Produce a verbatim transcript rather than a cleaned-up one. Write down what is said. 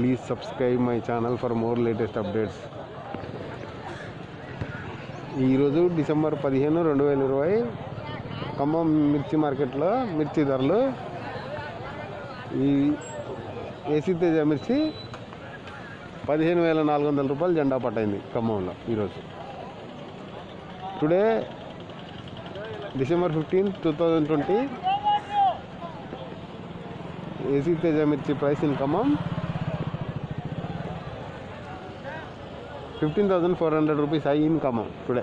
Please subscribe my channel for more latest updates. ఈరోజు December పదిహేను రెండు వేల ఇరవై ఖమ్మం మిర్చి మార్కెట్లో మిర్చి ధరలు. ఈ ఏసీ తేజ మిర్చి పదిహేను వేల నాలుగు వందల రూపాయలు జెండా పట్టయింది ఖమ్మంలో ఈరోజు. Today December fifteenth two thousand twenty AC Teja మిర్చి price in Khammam fifteen thousand four hundred rupees high in Khammam today.